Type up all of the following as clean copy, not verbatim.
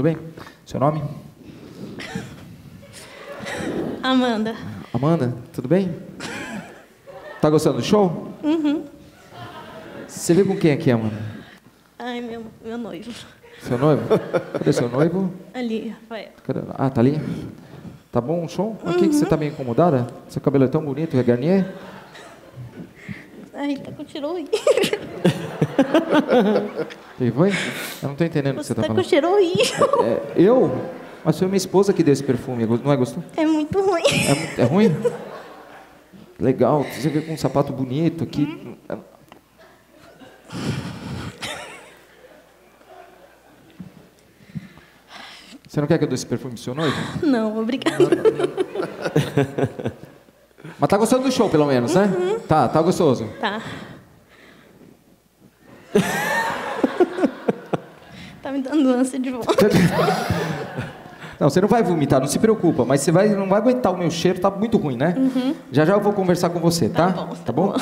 tudo bem? Seu nome? Amanda. Amanda, tudo bem? Tá gostando do show? Uhum. Você veio com quem aqui, Amanda? Ai, meu noivo. Seu noivo? Cadê seu noivo? Ali, Rafael. Ah, tá ali? Tá bom o show? Uhum. Aqui que você tá meio incomodada? Seu cabelo é tão bonito, é Garnier? Ai, tá com tiroide. Quem foi? Eu não tô entendendo o que você tá falando. Você tá com tiroide. Eu? Mas foi minha esposa que deu esse perfume, não é gostoso? É muito ruim. É ruim? Legal, você veio com um sapato bonito aqui. Você não quer que eu dê esse perfume pro seu noivo? Não, obrigada. Mas tá gostando do show, pelo menos, né? Uhum. Tá gostoso? Tá. Tá me dando ânsia de volta. Não, você não vai vomitar, não se preocupa, mas você não vai aguentar o meu cheiro, tá muito ruim, né? Uhum. Já eu vou conversar com você, tá? Tá bom?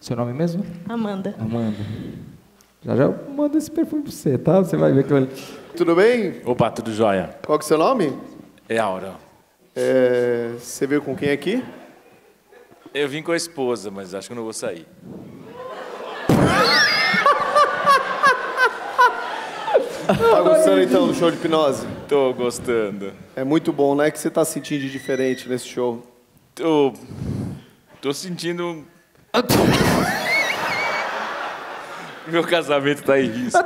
Seu nome mesmo? Amanda. Amanda. Já eu mando esse perfume pra você, tá? Você vai ver que eu... Tudo bem? Opa, tudo jóia. Qual que é o seu nome? É Aura. Você veio com quem aqui? Eu vim com a esposa, mas acho que eu não vou sair. Tá gostando então do show de hipnose? Tô gostando. É muito bom, né? O que você tá sentindo de diferente nesse show? Tô sentindo... Meu casamento tá em risco.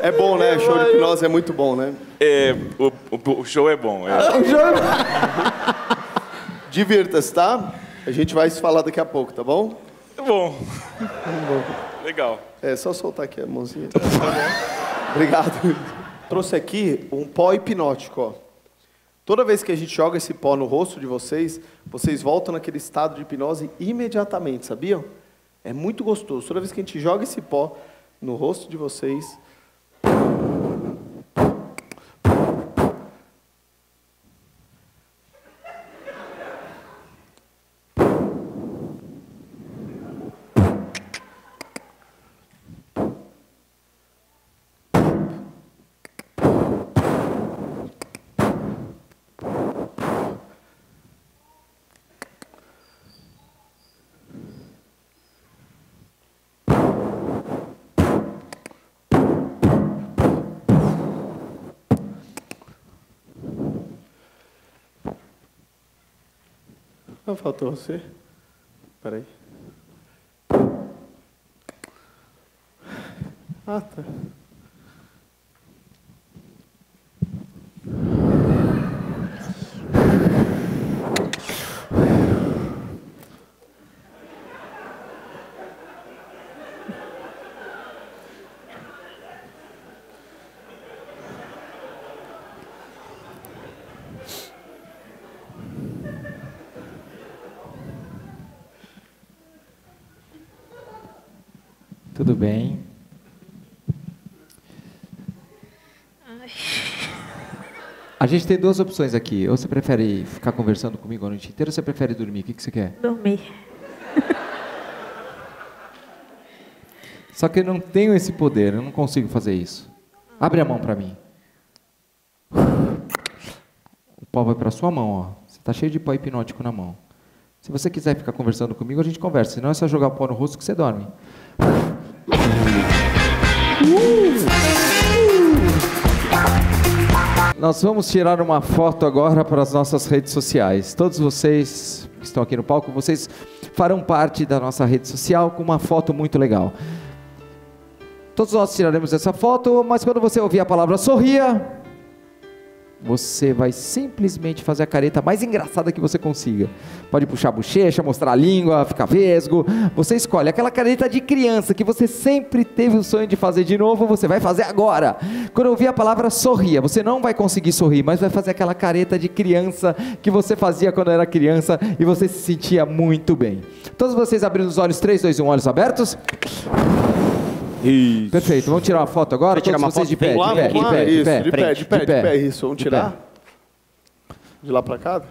É bom, né? Show de hipnose é muito bom, né? É, o show é bom. O show é bom. Divirta-se, tá? A gente vai se falar daqui a pouco, tá bom? Tá bom. Legal. É, só soltar aqui a mãozinha. Tá bom. Obrigado. Trouxe aqui um pó hipnótico, ó. Toda vez que a gente joga esse pó no rosto de vocês, vocês voltam naquele estado de hipnose imediatamente, sabiam? É muito gostoso. Toda vez que a gente joga esse pó no rosto de vocês... Não faltou você? Peraí. Ah, tá. Tudo bem. Ai. A gente tem duas opções aqui. Ou você prefere ficar conversando comigo a noite inteira ou você prefere dormir? O que você quer? Dormir. Só que eu não tenho esse poder, eu não consigo fazer isso. Abre a mão para mim. O pó vai para sua mão, ó. Você tá cheio de pó hipnótico na mão. Se você quiser ficar conversando comigo, a gente conversa. Senão é só jogar o pó no rosto que você dorme. Nós vamos tirar uma foto agora para as nossas redes sociais. Todos vocês que estão aqui no palco, vocês farão parte da nossa rede social com uma foto muito legal. Todos nós tiraremos essa foto, mas quando você ouvir a palavra sorria, você vai simplesmente fazer a careta mais engraçada que você consiga. Pode puxar a bochecha, mostrar a língua, ficar vesgo. Você escolhe aquela careta de criança que você sempre teve o sonho de fazer de novo, você vai fazer agora. Quando eu ouvir a palavra sorria, você não vai conseguir sorrir, mas vai fazer aquela careta de criança que você fazia quando era criança e você se sentia muito bem. Todos vocês abrindo os olhos, 3, 2, 1, olhos abertos. Isso. Perfeito, vamos tirar uma foto agora? Todos vocês de pé, de pé, de pé, de pé, de pé, de pé, isso, vamos tirar? de lá para cá.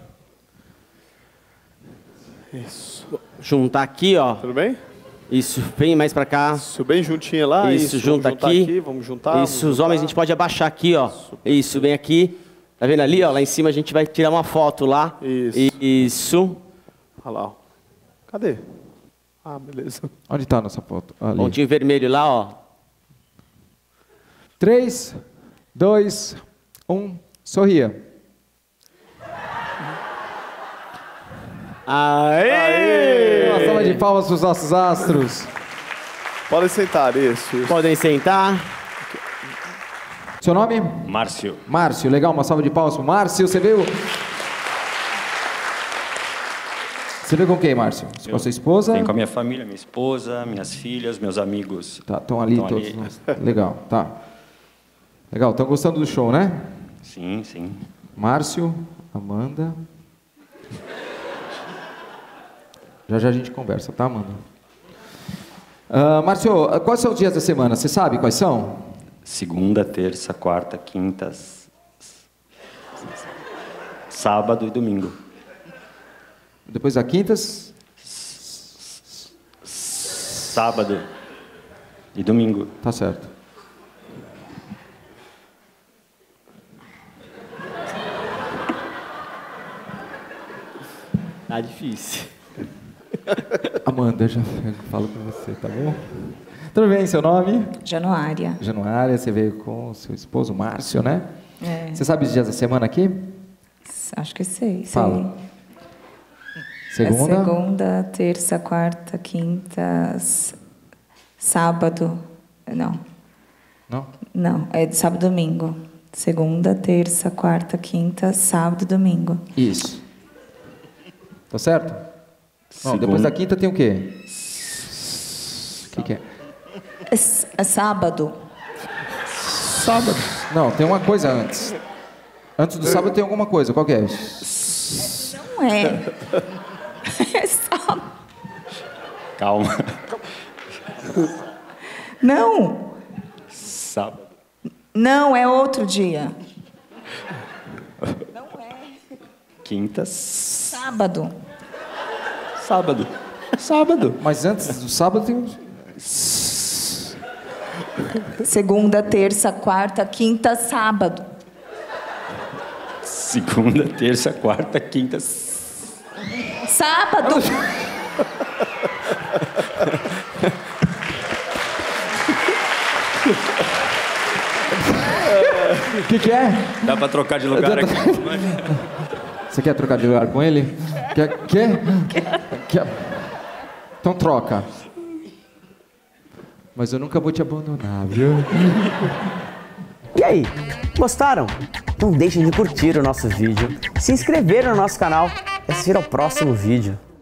Isso. Juntar aqui, ó. Tudo bem? Isso, bem mais para cá. Isso, bem juntinho lá. Isso, junta aqui. Vamos juntar. Isso, os homens a gente pode abaixar aqui, ó. Isso, bem aqui. Tá vendo ali, ó? Lá em cima a gente vai tirar uma foto lá. Isso. Isso. Olha lá, ó. Cadê? Ah, beleza. Onde está a nossa foto? Ali. Pontinho vermelho lá, ó. 3, 2, 1, sorria. Aê! Aê! Uma salva de palmas para os nossos astros. Podem sentar, isso. Podem sentar. Seu nome? Márcio. Márcio, legal, uma salva de palmas para o Márcio. Você veio... Você veio com quem, Márcio? Com a sua esposa? Vem com a minha família, minha esposa, minhas filhas, meus amigos. Tá, estão ali todos. Ali. Legal, tá. Legal, estão gostando do show, né? Sim, sim. Márcio, Amanda. Já já a gente conversa, tá, Amanda? Márcio, quais são os dias da semana? Você sabe quais são? Segunda, terça, quarta, quinta, sábado e domingo. Depois da quintas, sábado e domingo. Tá certo. Tá difícil. Amanda, eu já falo com você, tá bom? Tudo bem, seu nome? Januária. Januária, você veio com seu esposo, Márcio, né? É. Você sabe os dias da semana aqui? Acho que sei. Fala. Segunda? Segunda, terça, quarta, quinta, sábado, não. Não? Não, é de sábado e domingo. Segunda, terça, quarta, quinta, sábado e domingo. Isso. Tá certo? Não, depois da quinta tem o quê? O que é? É sábado. Sábado. Não, tem uma coisa antes. Antes do sábado tem alguma coisa, qual que é? Não é. É sábado. Calma. Não. Sábado. Não, é outro dia. Não é. Quinta. Sábado. Sábado. Sábado. Mas antes do sábado tem... Segunda, terça, quarta, quinta, sábado. Segunda, terça, quarta, quinta... Sábado! O que é? Dá pra trocar de lugar aqui. Você quer trocar de lugar com ele? Quer? Quer? Então troca. Mas eu nunca vou te abandonar, viu? E aí? Gostaram? Não deixem de curtir o nosso vídeo, se inscrever no nosso canal e assistir ao próximo vídeo.